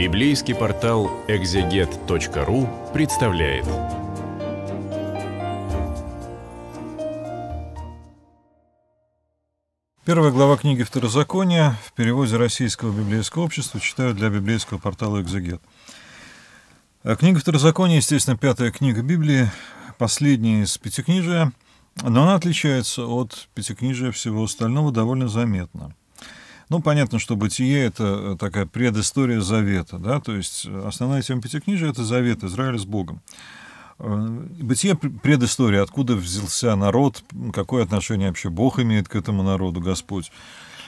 Библейский портал exeget.ru представляет. Первая глава книги Второзакония в переводе Российского библейского общества читают для библейского портала «Экзегет». Книга Второзакония, естественно, пятая книга Библии, последняя из пятикнижия, но она отличается от пятикнижия всего остального довольно заметно. Ну, понятно, что Бытие — это такая предыстория завета, да, то есть основная тема пятикнижия — это завет Израиля с Богом. Бытие — предыстория, откуда взялся народ, какое отношение вообще Бог имеет к этому народу, Господь.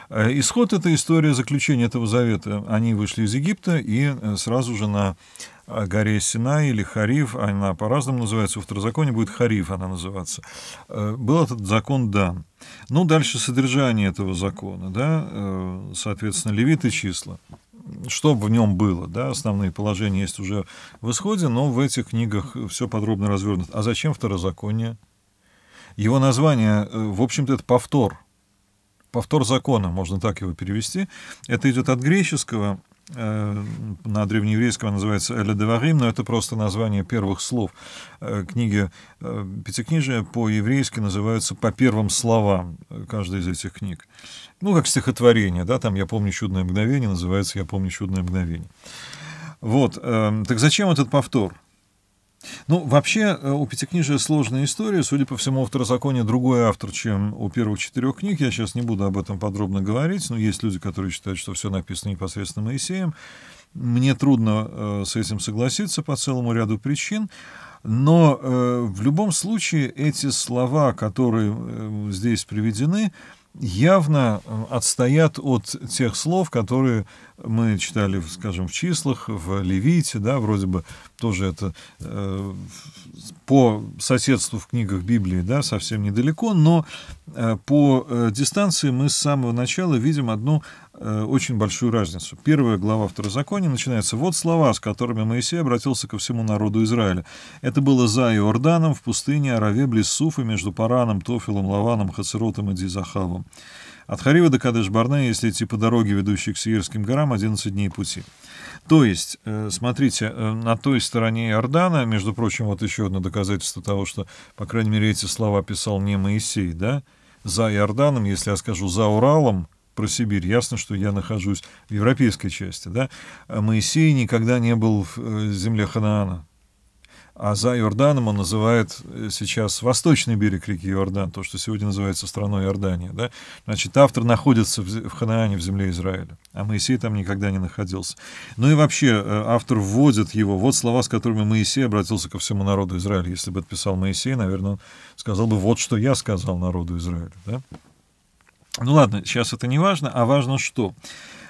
Исход — это история заключения этого завета. Они вышли из Египта и сразу же на горе Синай или Хорив, она по-разному называется, во Второзаконии будет Хорив она называться, был этот закон дан. Ну, дальше содержание этого закона, да, соответственно, Левит и Числа. Что в нем было, да, основные положения есть уже в Исходе, но в этих книгах все подробно развернуто. А зачем Второзаконие? Его название, в общем-то, это повтор. Повтор закона, можно так его перевести. Это идет от греческого, на древнееврейском называется «Эледварим», но это просто название первых слов. Книги Пятикнижия по-еврейски называются «По первым словам» каждой из этих книг. Ну, как стихотворение, да, там «Я помню чудное мгновение» называется «Я помню чудное мгновение». Вот, так зачем этот повтор? Ну, вообще, у Пятикнижия сложная история. Судя по всему, у Второзакония другой автор, чем у первых четырех книг. Я сейчас не буду об этом подробно говорить, но есть люди, которые считают, что все написано непосредственно Моисеем. Мне трудно с этим согласиться по целому ряду причин. Но в любом случае эти слова, которые здесь приведены, явно отстоят от тех слов, которые мы читали, скажем, в Числах, в Левите, да, вроде бы тоже это по соседству в книгах Библии, да, совсем недалеко, но по дистанции мы с самого начала видим одну очень большую разницу. Первая глава Второзакония начинается: «Вот слова, с которыми Моисей обратился ко всему народу Израиля. Это было за Иорданом, в пустыне Араве, Блиссуфа, между Параном, Тофилом, Лаваном, Хацеротом и Дизахавом. От Хорива до Кадеш-Барне, если идти по дороге, ведущей к Сиерским горам, 11 дней пути». То есть, смотрите, на той стороне Иордана, между прочим, вот еще одно доказательство того, что, по крайней мере, эти слова писал не Моисей, да, за Иорданом, если я скажу за Уралом, про Сибирь, ясно, что я нахожусь в европейской части, да, Моисей никогда не был в земле Ханаана. А за Иорданом он называет сейчас восточный берег реки Иордан, то, что сегодня называется страной Иордания. Да? Значит, автор находится в Ханаане, в земле Израиля, а Моисей там никогда не находился. Ну и вообще автор вводит его. Вот слова, с которыми Моисей обратился ко всему народу Израиля. Если бы это писал Моисей, наверное, он сказал бы: вот что я сказал народу Израиля. Да? Ну ладно, сейчас это не важно, а важно что?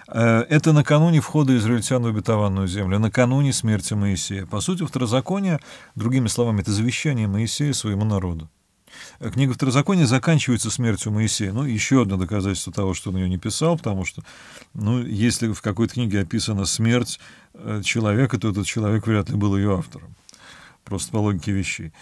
Это накануне входа израильтян в обетованную землю, накануне смерти Моисея. По сути, Второзаконие, другими словами, это завещание Моисея своему народу. Книга Второзакония заканчивается смертью Моисея. Ну, еще одно доказательство того, что он ее не писал, потому что, ну, если в какой-то книге описана смерть человека, то этот человек вряд ли был ее автором. Просто по логике вещей.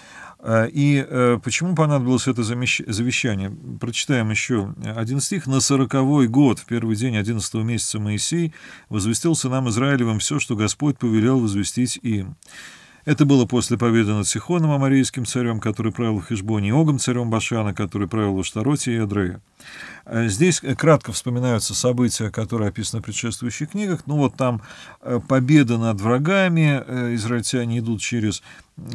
И почему понадобилось это завещание? Прочитаем еще один стих. «На 40-й год, в первый день 11-го месяца, Моисей возвестил сынам Израилевым все, что Господь повелел возвестить им. Это было после победы над Сихоном, амарийским царем, который правил в Хешбоне, и Огом, царем Башана, который правил в Аштароте и Адрея». Здесь кратко вспоминаются события, которые описаны в предшествующих книгах. Ну вот там победа над врагами, израильтяне идут через,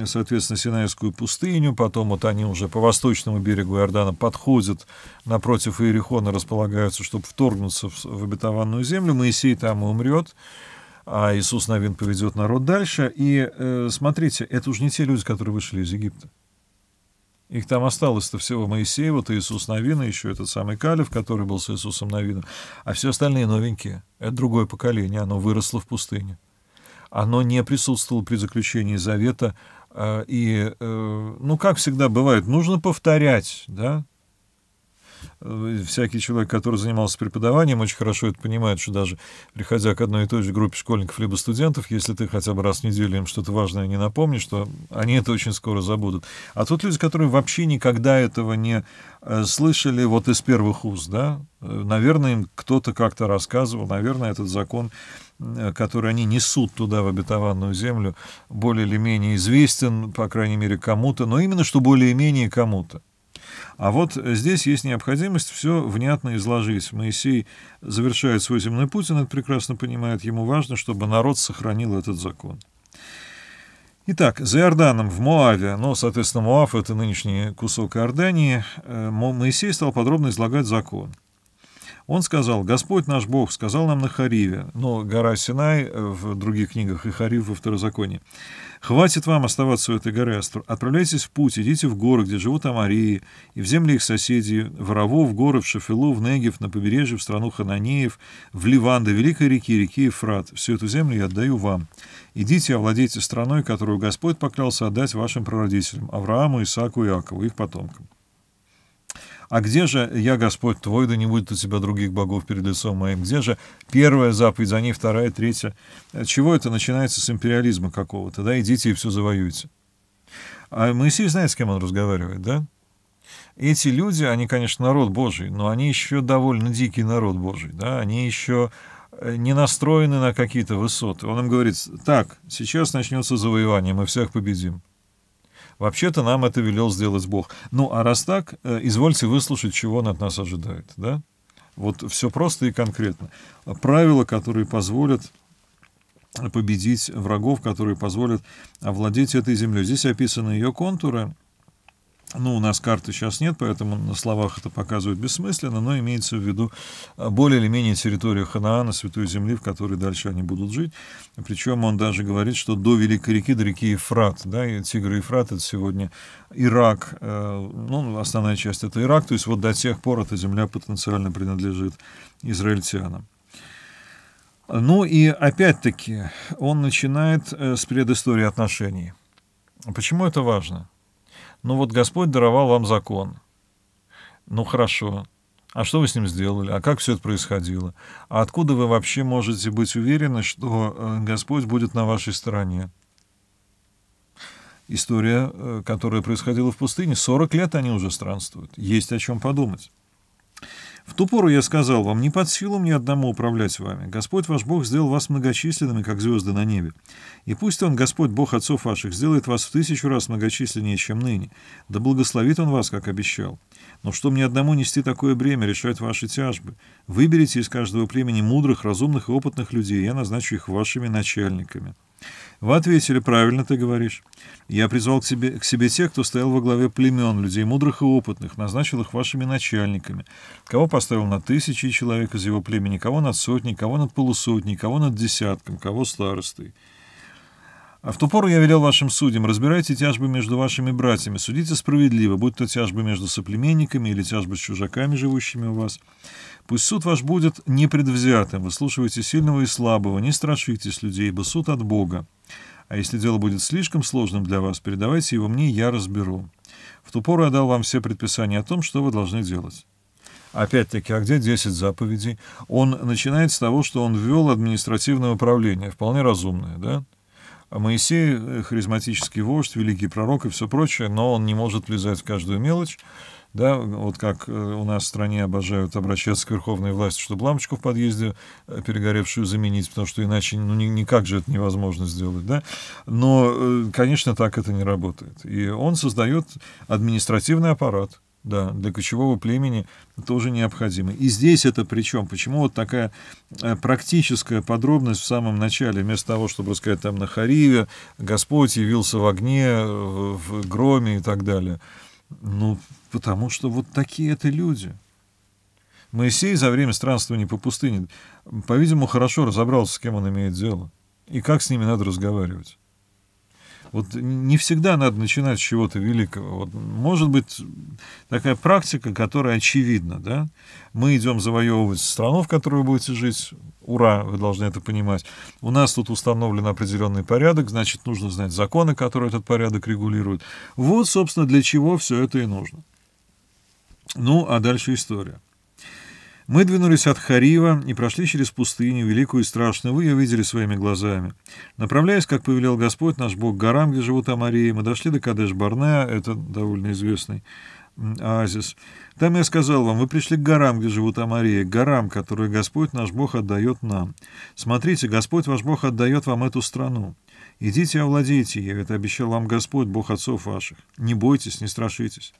соответственно, Синайскую пустыню, потом вот они уже по восточному берегу Иордана подходят, напротив Иерихона располагаются, чтобы вторгнуться в обетованную землю. Моисей там и умрет, а Иисус Навин поведет народ дальше. И смотрите, это уже не те люди, которые вышли из Египта. Их там осталось-то всего Моисей, вот Иисус Навин, еще этот самый Калев, который был с Иисусом Навином. А все остальные новенькие. Это другое поколение, оно выросло в пустыне. Оно не присутствовало при заключении завета. И, ну, как всегда бывает, нужно повторять, да? всякий человек, который занимался преподаванием, очень хорошо это понимает, что даже приходя к одной и той же группе школьников либо студентов, если ты хотя бы раз в неделю им что-то важное не напомнишь, то они это очень скоро забудут. А тут люди, которые вообще никогда этого не слышали вот из первых уст, да, наверное, им кто-то как-то рассказывал, наверное, этот закон, который они несут туда, в обетованную землю, более или менее известен, по крайней мере, кому-то, но именно что более-менее кому-то. А вот здесь есть необходимость все внятно изложить. Моисей завершает свой земной путь, он это прекрасно понимает, ему важно, чтобы народ сохранил этот закон. Итак, за Иорданом, в Моаве, ну, соответственно, Моав — это нынешний кусок Иордании, Моисей стал подробно излагать закон. Он сказал: «Господь наш Бог сказал нам на Хориве», но гора Синай в других книгах и Хорив во Второзаконии: «Хватит вам оставаться у этой горы, отправляйтесь в путь, идите в горы, где живут Амарии, и в земли их соседей, в Раву, в горы, в Шафилу, в Негев, на побережье, в страну Хананеев, в Ливан, до великой реки, реки Ефрат. Всю эту землю я отдаю вам. Идите, овладейте страной, которую Господь поклялся отдать вашим прародителям, Аврааму, Исааку и Иакову, их потомкам. А где же я, Господь твой, да не будет у тебя других богов перед лицом моим? Где же первая заповедь, за ней вторая, третья? Чего это начинается с империализма какого-то, да? Идите и все завоюйте». А Моисей знает, с кем он разговаривает, да? Эти люди, они, конечно, народ Божий, но они еще довольно дикий народ Божий, да? Они еще не настроены на какие-то высоты. Он им говорит: так, сейчас начнется завоевание, мы всех победим. Вообще-то нам это велел сделать Бог. Ну, а раз так, извольте выслушать, чего он от нас ожидает, да? Вот все просто и конкретно. Правила, которые позволят победить врагов, которые позволят овладеть этой землей. Здесь описаны ее контуры. Ну, у нас карты сейчас нет, поэтому на словах это показывают бессмысленно, но имеется в виду более или менее территория Ханаана, Святой Земли, в которой дальше они будут жить. Причем он даже говорит, что до великой реки, до реки Ефрат, да, и Тигр и Ефрат — это сегодня Ирак, ну, основная часть — это Ирак, то есть вот до тех пор эта земля потенциально принадлежит израильтянам. Ну и опять-таки он начинает с предыстории отношений. Почему это важно? Ну вот Господь даровал вам закон. Ну хорошо. А что вы с ним сделали? А как все это происходило? А откуда вы вообще можете быть уверены, что Господь будет на вашей стороне? История, которая происходила в пустыне, 40 лет они уже странствуют. Есть о чем подумать. «В ту пору я сказал вам: не под силу мне одному управлять вами. Господь ваш Бог сделал вас многочисленными, как звезды на небе. И пусть Он, Господь, Бог отцов ваших, сделает вас в 1000 раз многочисленнее, чем ныне. Да благословит Он вас, как обещал. Но что мне одному нести такое бремя, решать ваши тяжбы? Выберите из каждого племени мудрых, разумных и опытных людей, я назначу их вашими начальниками». Вы ответили: правильно ты говоришь. Я призвал к себе тех, кто стоял во главе племен, людей мудрых и опытных, назначил их вашими начальниками. Кого поставил над 1000 человек из его племени, кого над 100, кого над 150, кого над 10, кого старостой. А в ту пору я велел вашим судьям: разбирайте тяжбы между вашими братьями, судите справедливо, будь то тяжбы между соплеменниками или тяжбы с чужаками, живущими у вас. Пусть суд ваш будет непредвзятым, выслушивайте сильного и слабого, не страшитесь людей, ибо суд от Бога. А если дело будет слишком сложным для вас, передавайте его мне, я разберу. В ту пору я дал вам все предписания о том, что вы должны делать». Опять-таки, а где 10 заповедей? Он начинает с того, что он ввел административное управление, вполне разумное, да? Моисей — харизматический вождь, великий пророк и все прочее, но он не может влезать в каждую мелочь. Да, вот как у нас в стране обожают обращаться к верховной власти, чтобы лампочку в подъезде перегоревшую заменить, потому что иначе ну, никак же это невозможно сделать. Да? Но, конечно, так это не работает. И он создает административный аппарат, да, для кочевого племени тоже необходимый. И здесь это причем? Почему вот такая практическая подробность в самом начале, вместо того, чтобы рассказать там на Хориве, Господь явился в огне, в громе и так далее? Ну, потому что вот такие это люди. Моисей за время странствования по пустыне, по-видимому, хорошо разобрался, с кем он имеет дело, и как с ними надо разговаривать. Вот не всегда надо начинать с чего-то великого. Вот, может быть, такая практика, которая очевидна, да? Мы идем завоевывать страну, в которой вы будете жить. Ура, вы должны это понимать. У нас тут установлен определенный порядок, значит, нужно знать законы, которые этот порядок регулируют. Вот, собственно, для чего все это и нужно. Ну, а дальше история. Мы двинулись от Хорива и прошли через пустыню, великую и страшную, вы ее видели своими глазами. Направляясь, как повелел Господь, наш Бог, к горам, где живут Амарии, мы дошли до Кадеш-Барне, это довольно известный оазис. Там я сказал вам, вы пришли к горам, где живут Амарии, к горам, которые Господь, наш Бог, отдает нам. Смотрите, Господь, ваш Бог, отдает вам эту страну. «Идите и овладейте ею, это обещал вам Господь, Бог отцов ваших. Не бойтесь, не страшитесь.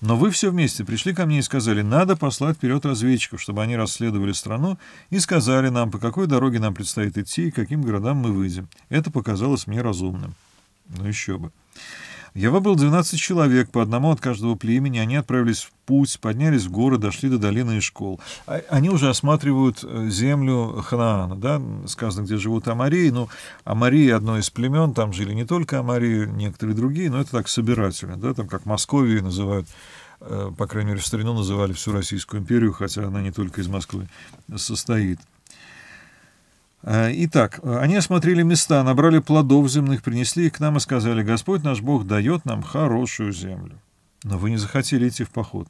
Но вы все вместе пришли ко мне и сказали, надо послать вперед разведчиков, чтобы они расследовали страну и сказали нам, по какой дороге нам предстоит идти и каким городам мы выйдем. Это показалось мне разумным». Ну еще бы. Я выбрал 12 человек, по одному от каждого племени, они отправились в путь, поднялись в горы, дошли до долины и школ. Они уже осматривают землю Ханаана, да, сказано, где живут Амарии, но Амарии — одно из племен, там жили не только Амарии, некоторые другие, но это так собирательно, да, там как Московию называют, по крайней мере, в старину называли всю Российскую империю, хотя она не только из Москвы состоит. Итак, они осмотрели места, набрали плодов земных, принесли их к нам и сказали, «Господь наш Бог дает нам хорошую землю». Но вы не захотели идти в поход.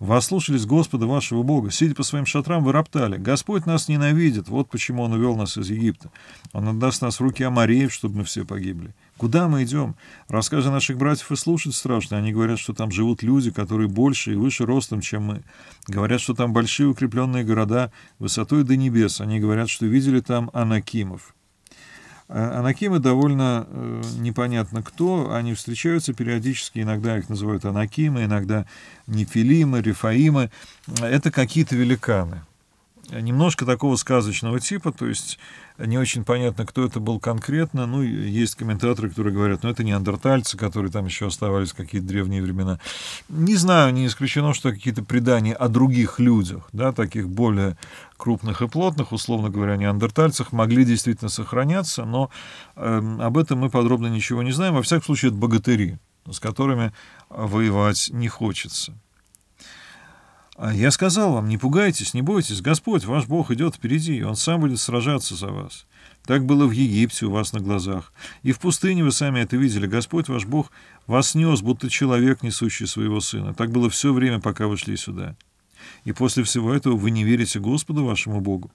Вы ослушались Господа вашего Бога. Сидя по своим шатрам, вы роптали. «Господь нас ненавидит, вот почему Он увел нас из Египта. Он отдаст нас в руки амареев, чтобы мы все погибли. Куда мы идем? Рассказы наших братьев и слушать страшно. Они говорят, что там живут люди, которые больше и выше ростом, чем мы. Говорят, что там большие укрепленные города, высотой до небес. Они говорят, что видели там анакимов». Анакимы довольно непонятно кто, они встречаются периодически, иногда их называют анакимы, иногда нефилимы, рефаимы. Это какие-то великаны. Немножко такого сказочного типа, то есть не очень понятно, кто это был конкретно. Ну, есть комментаторы, которые говорят, ну, это неандертальцы, которые там еще оставались в какие-то древние времена. Не знаю, не исключено, что какие-то предания о других людях, да, таких более крупных и плотных, условно говоря, неандертальцах, могли действительно сохраняться, но об этом мы подробно ничего не знаем. Во всяком случае, это богатыри, с которыми воевать не хочется. «Я сказал вам, не пугайтесь, не бойтесь, Господь, ваш Бог идет впереди, Он сам будет сражаться за вас. Так было в Египте у вас на глазах. И в пустыне вы сами это видели, Господь, ваш Бог, вас нес, будто человек, несущий своего сына. Так было все время, пока вы шли сюда. И после всего этого вы не верите Господу, вашему Богу.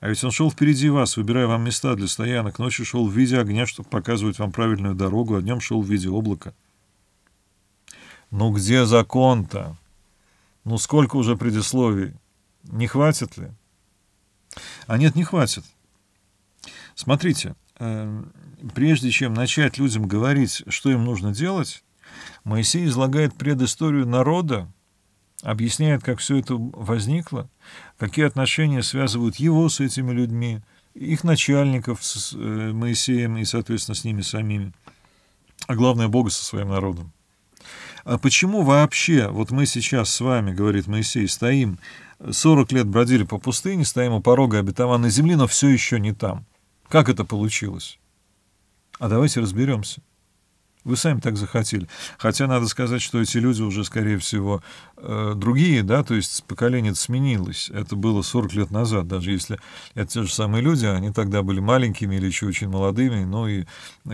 А ведь Он шел впереди вас, выбирая вам места для стоянок, ночью шел в виде огня, чтобы показывать вам правильную дорогу, а днем шел в виде облака». «Ну где закон-то? Ну, сколько уже предисловий? Не хватит ли?» А нет, не хватит. Смотрите, прежде чем начать людям говорить, что им нужно делать, Моисей излагает предысторию народа, объясняет, как все это возникло, какие отношения связывают его с этими людьми, их начальников с Моисеем и, соответственно, с ними самими, а главное, Бога со своим народом. А почему вообще, вот мы сейчас с вами, говорит Моисей, стоим, 40 лет бродили по пустыне, стоим у порога обетованной земли, но все еще не там? Как это получилось? А давайте разберемся. Вы сами так захотели. Хотя надо сказать, что эти люди уже, скорее всего, другие, да, то есть поколение сменилось. Это было 40 лет назад, даже если это те же самые люди, они тогда были маленькими или еще очень молодыми, ну и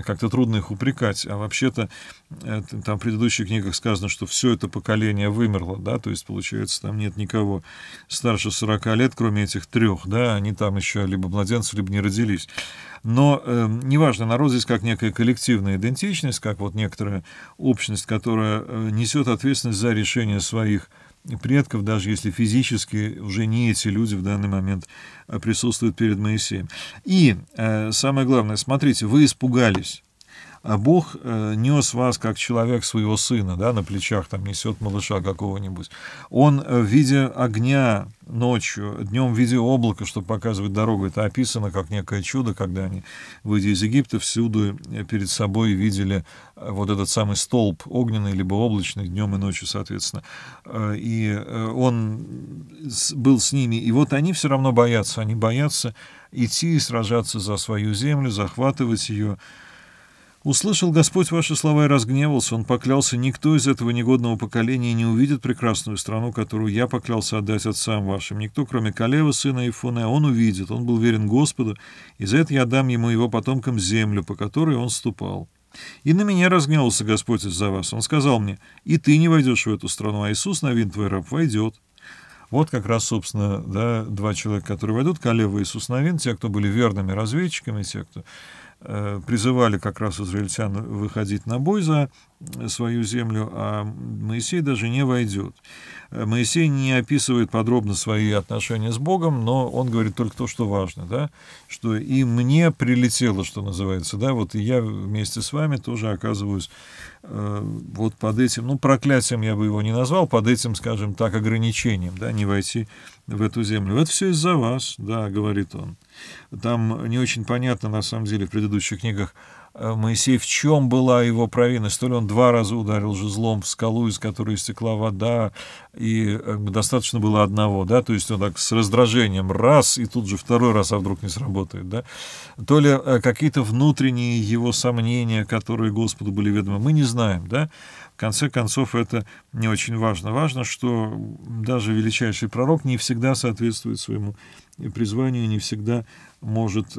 как-то трудно их упрекать. А вообще-то там в предыдущих книгах сказано, что все это поколение вымерло, да, то есть, получается, там нет никого старше 40 лет, кроме этих трех, да, они там еще либо младенцы, либо не родились. Но неважно, народ здесь как некая коллективная идентичность, как вот некоторая общность, которая несет ответственность за решение своих предков, даже если физически уже не эти люди в данный момент присутствуют перед Моисеем. И самое главное, смотрите, вы испугались. А Бог нес вас, как человек, своего сына, да, на плечах там несет малыша какого-нибудь. Он в виде огня ночью, днем в виде облака, чтобы показывать дорогу. Это описано как некое чудо, когда они, выйдя из Египта, всюду перед собой видели вот этот самый столб огненный, либо облачный, днем и ночью, соответственно. И он был с ними. И вот они все равно боятся. Они боятся идти и сражаться за свою землю, захватывать ее. «Услышал Господь ваши слова и разгневался. Он поклялся, никто из этого негодного поколения не увидит прекрасную страну, которую я поклялся отдать отцам вашим. Никто, кроме Калева, сына Ифуне, он увидит. Он был верен Господу, и за это я дам ему и его потомкам землю, по которой он ступал». И на меня разгневался Господь из-за вас. Он сказал мне: и ты не войдешь в эту страну, а Иисус Навин, твой раб, войдет. Вот как раз, собственно, да, два человека, которые войдут, Калев и Иисус Навин, те, кто были верными разведчиками, те, кто призывали как раз израильтян выходить на бой за свою землю, а Моисей даже не войдет. Моисей не описывает подробно свои отношения с Богом, но он говорит только то, что важно, да, что и мне прилетело, что называется, да, вот и я вместе с вами тоже оказываюсь вот под этим, ну, проклятием я бы его не назвал, под этим, скажем так, ограничением, да, не войти в эту землю. Это все из-за вас, да, говорит он. Там не очень понятно, на самом деле, в предыдущих книгах Моисей, в чем была его провинность. То ли он два раза ударил жезлом в скалу, из которой истекла вода, и достаточно было одного, да, то есть он так с раздражением раз, и тут же второй раз, а вдруг не сработает, да. То ли какие-то внутренние его сомнения, которые Господу были ведомы, мы не знаем, да. В конце концов, это не очень важно. Важно, что даже величайший пророк не всегда соответствует своему призванию, не всегда может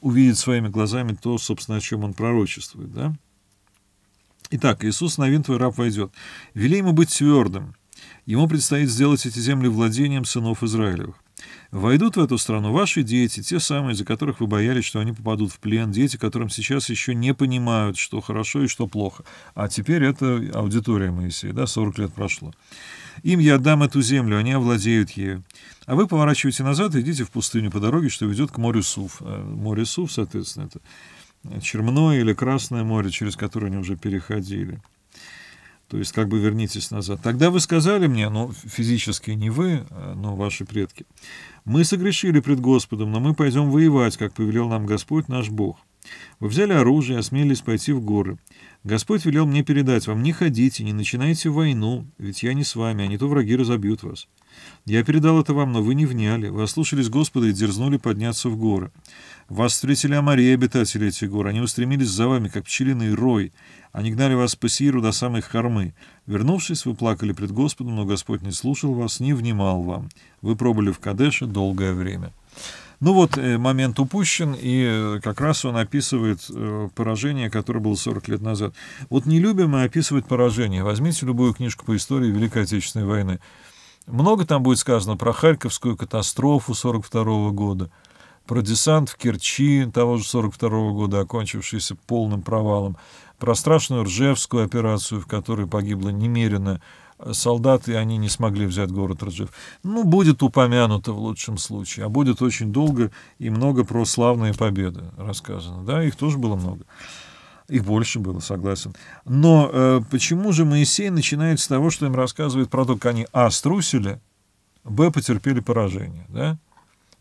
увидеть своими глазами то, собственно, о чем он пророчествует. Да? Итак, Иисус Навин, твой раб, войдет. Вели ему быть твердым. Ему предстоит сделать эти земли владением сынов Израилевых. Войдут в эту страну ваши дети, те самые, из-за которых вы боялись, что они попадут в плен, дети, которым сейчас еще не понимают, что хорошо и что плохо. А теперь это аудитория Моисея, да, 40 лет прошло. Им я отдам эту землю, они овладеют ею. А вы поворачиваете назад и идите в пустыню по дороге, что ведет к морю Суф. Море Суф, соответственно, это Черное или Красное море, через которое они уже переходили. То есть, как бы вернитесь назад. Тогда вы сказали мне, ну, физически не вы, но ваши предки: мы согрешили пред Господом, но мы пойдем воевать, как повелел нам Господь наш Бог. Вы взяли оружие и осмелились пойти в горы. Господь велел мне передать вам: не ходите, не начинайте войну, ведь я не с вами, а не то враги разобьют вас. Я передал это вам, но вы не вняли, вы ослушались Господа и дерзнули подняться в горы. Вас встретили Амарии, обитатели этих гор, они устремились за вами, как пчелиный рой, они гнали вас по Сиру до самой Хармы. Вернувшись, вы плакали пред Господом, но Господь не слушал вас, не внимал вам. Вы пробыли в Кадеше долгое время». Ну вот, момент упущен, и как раз он описывает поражение, которое было 40 лет назад. Вот не любим и описывать поражение. Возьмите любую книжку по истории Великой Отечественной войны. Много там будет сказано про Харьковскую катастрофу 1942-го года, про десант в Керчи того же 1942-го года, окончившийся полным провалом, про страшную Ржевскую операцию, в которой погибло немерено солдаты, они не смогли взять город Ржев. Ну, будет упомянуто в лучшем случае, а будет очень долго и много про славные победы рассказано. Да, их тоже было много. Их больше было, согласен. Но почему же Моисей начинает с того, что им рассказывает про то, как они а. Струсили, б. Потерпели поражение. Да?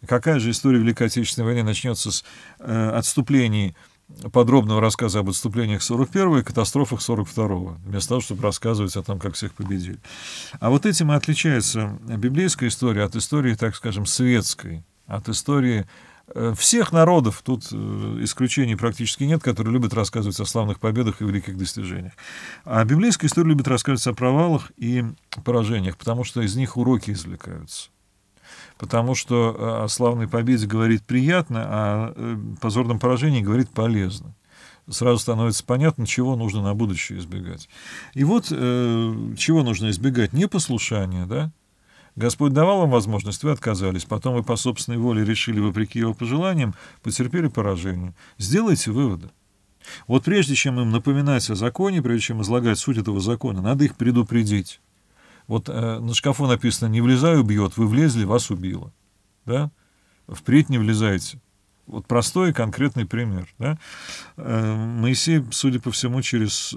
Какая же история Великой Отечественной войны начнется с отступлений, подробного рассказа об отступлениях 41-го и катастрофах 42-го, вместо того, чтобы рассказывать о том, как всех победили. А вот этим и отличается библейская история от истории, так скажем, светской, от истории всех народов, тут исключений практически нет, которые любят рассказывать о славных победах и великих достижениях. А библейская история любит рассказывать о провалах и поражениях, потому что из них уроки извлекаются. Потому что о славной победе говорит приятно, а о позорном поражении говорит полезно. Сразу становится понятно, чего нужно на будущее избегать. И вот чего нужно избегать? Непослушание, да? Господь давал вам возможность, вы отказались. Потом вы по собственной воле решили, вопреки его пожеланиям, потерпели поражение. Сделайте выводы. Вот прежде чем им напоминать о законе, прежде чем излагать суть этого закона, надо их предупредить. Вот на шкафу написано: не влезай, убьет, вы влезли, вас убило. Да? Впредь не влезайте. Вот простой и конкретный пример. Да? Моисей, судя по всему, через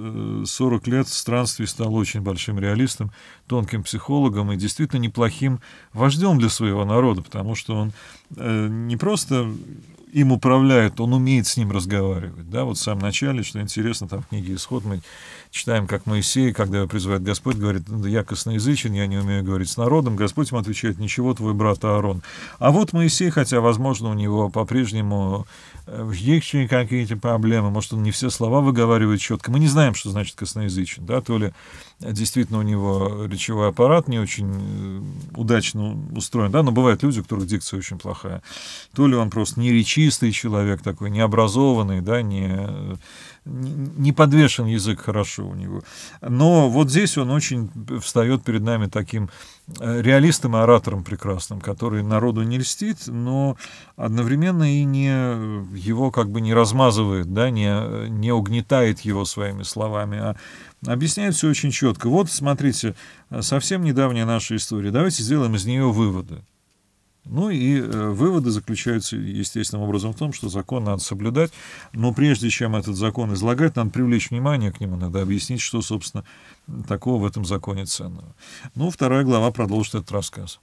40 лет странствий стал очень большим реалистом, тонким психологом и действительно неплохим вождем для своего народа, потому что он не просто им управляет, он умеет с ним разговаривать. Да? Вот в самом начале, что интересно, там в книге «Исход» мы читаем, как Моисей, когда его призывает Господь, говорит: я косноязычен, я не умею говорить с народом. Господь ему отвечает: ничего, твой брат Аарон. А вот Моисей, хотя, возможно, у него по-прежнему есть какие-то проблемы, может, он не все слова выговаривает четко. Мы не знаем, что значит косноязычен. Да? То ли действительно у него речевой аппарат не очень удачно устроен, да? Но бывают люди, у которых дикция очень плохая. То ли он просто не речит, чистый человек такой, необразованный, да, не не подвешен язык хорошо у него. Но вот здесь он очень встает перед нами таким реалистом и оратором прекрасным, который народу не льстит, но одновременно и не его как бы не размазывает, да, не угнетает его своими словами, а объясняет все очень четко. Вот, смотрите, совсем недавняя наша история. Давайте сделаем из нее выводы. Ну и выводы заключаются естественным образом в том, что закон надо соблюдать, но прежде чем этот закон излагать, надо привлечь внимание к нему, надо объяснить, что, собственно, такого в этом законе ценного. Ну, 2 глава продолжит этот рассказ.